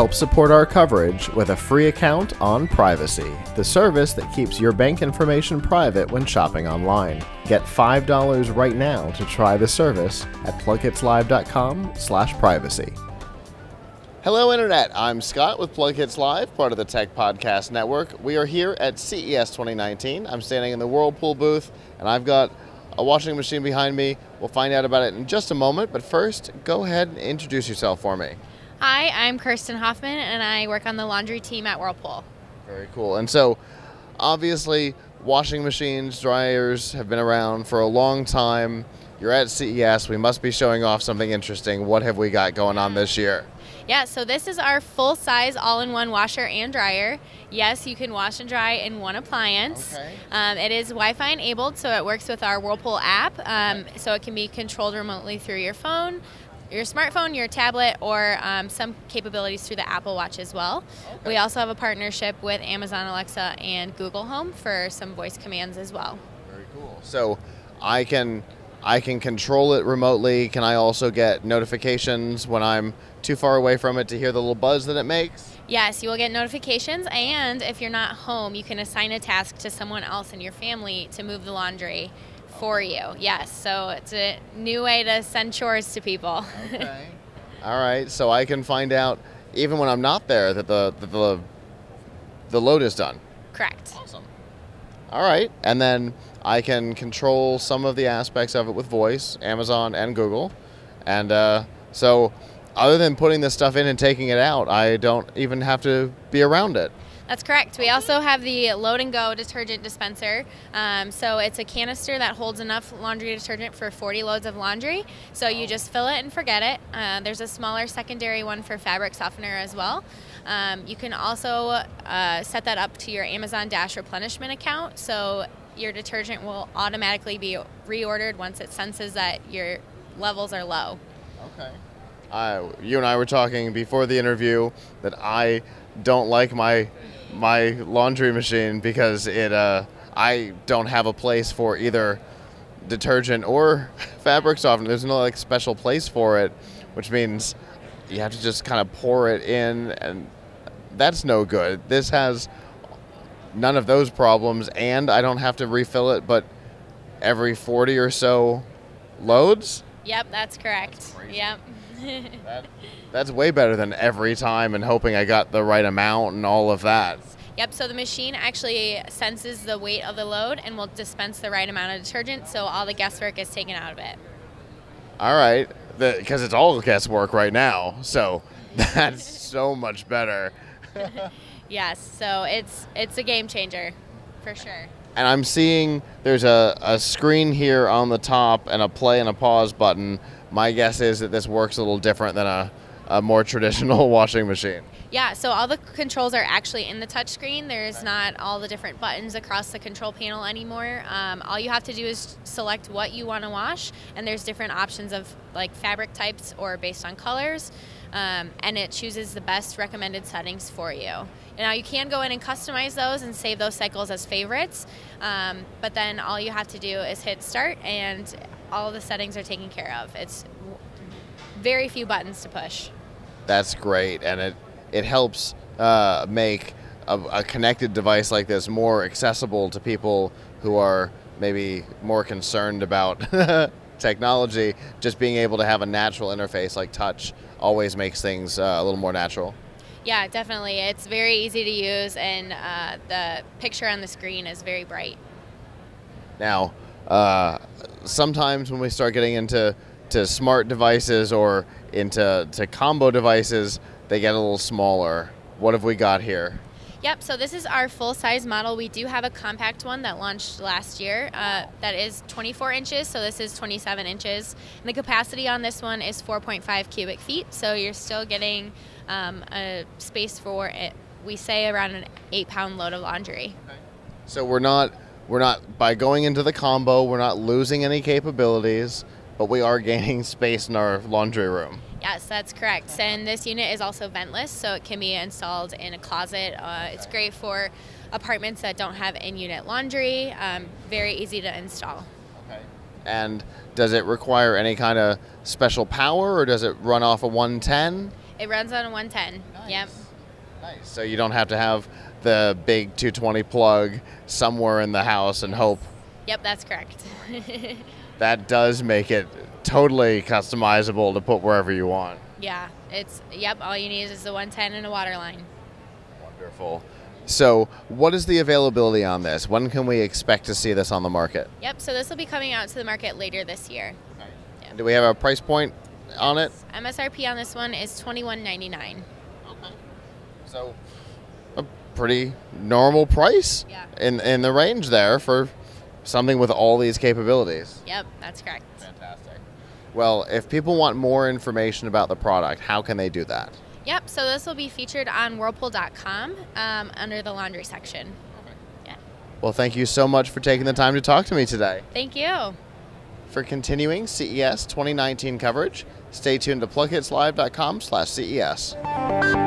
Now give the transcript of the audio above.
Help support our coverage with a free account on Privacy, the service that keeps your bank information private when shopping online. Get $5 right now to try the service at PlugHitsLive.com/privacy. Hello Internet, I'm Scott with PlugHitsLive, part of the Tech Podcast Network. We are here at CES 2019. I'm standing in the Whirlpool booth and I've got a washing machine behind me. We'll find out about it in just a moment, but first, go ahead and introduce yourself for me. Hi, I'm Kirsten Hoffman and I work on the laundry team at Whirlpool. Very cool. And so, obviously, washing machines, dryers have been around for a long time. You're at CES, we must be showing off something interesting. What have we got going on this year? Yeah, so this is our full-size all-in-one washer and dryer. Yes, you can wash and dry in one appliance. Okay. It is Wi-Fi enabled, so it works with our Whirlpool app. So it can be controlled remotely through your phone, your smartphone, your tablet, or some capabilities through the Apple Watch as well. Okay. We also have a partnership with Amazon Alexa and Google Home for some voice commands as well. Very cool. So I can control it remotely. Can I also get notifications when I'm too far away from it to hear the little buzz that it makes? Yes, you will get notifications, and if you're not home, you can assign a task to someone else in your family to move the laundry for you. Yes, so it's a new way to send chores to people. Okay. All right, so I can find out, even when I'm not there, that the load is done. Correct. Awesome. All right, and then I can control some of the aspects of it with voice, Amazon and Google. And so other than putting this stuff in and taking it out, I don't even have to be around it. That's correct. We also have the Load-and-Go detergent dispenser. So it's a canister that holds enough laundry detergent for 40 loads of laundry. So you just fill it and forget it. There's a smaller secondary one for fabric softener as well. You can also set that up to your Amazon Dash replenishment account. So your detergent will automatically be reordered once it senses that your levels are low. Okay. You and I were talking before the interview that I don't like my laundry machine because it I don't have a place for either detergent or fabric softener. There's no like special place for it, which means you have to just kind of pour it in, and that's no good. This has none of those problems, and I don't have to refill it but every 40 or so loads. Yep, that's correct. That's crazy. Yep. That's way better than every time and hoping I got the right amount and all of that. Yep, so the machine actually senses the weight of the load and will dispense the right amount of detergent, so all the guesswork is taken out of it. All right, because it's all guesswork right now, so that's so much better. Yes, so it's a game changer, for sure. And I'm seeing there's a screen here on the top and a play and a pause button. My guess is that this works a little different than a more traditional washing machine. Yeah, so all the controls are actually in the touchscreen. There's not all the different buttons across the control panel anymore. All you have to do is select what you want to wash, and there's different options of like fabric types or based on colors, and it chooses the best recommended settings for you. Now you can go in and customize those and save those cycles as favorites, but then all you have to do is hit start and all the settings are taken care of. It's very few buttons to push. That's great, and it helps make a connected device like this more accessible to people who are maybe more concerned about technology. Just being able to have a natural interface like touch always makes things a little more natural. Yeah, definitely. It's very easy to use, and the picture on the screen is very bright. Now, sometimes when we start getting into smart devices or into combo devices, they get a little smaller. What have we got here? Yep, so this is our full-size model. We do have a compact one that launched last year that is 24 inches, so this is 27 inches. And the capacity on this one is 4.5 cubic feet, so you're still getting a space for, we say, around an 8-pound load of laundry. Okay. So we're not, by going into the combo, we're not losing any capabilities, but we are gaining space in our laundry room. Yes, that's correct. And this unit is also ventless, so it can be installed in a closet. It's great for apartments that don't have in-unit laundry. Very easy to install. Okay. And does it require any kind of special power, or does it run off a 110? It runs on a 110. Nice. Yep. Nice. So you don't have to have the big 220 plug somewhere in the house and hope. Yep, that's correct. That does make it totally customizable to put wherever you want. Yeah, it's, yep, all you need is the 110 and a water line. Wonderful. So what is the availability on this? When can we expect to see this on the market? Yep, so this will be coming out to the market later this year. Right. Yep. Do we have a price point on it? MSRP on this one is $21.99. Okay. So a pretty normal price, yeah, in the range there for something with all these capabilities. Yep, that's correct. Fantastic. Well, if people want more information about the product, how can they do that? Yep, so this will be featured on Whirlpool.com under the laundry section. Okay. Yeah. Well, thank you so much for taking the time to talk to me today. Thank you. For continuing CES 2019 coverage, stay tuned to PlugHitsLive.com/CES.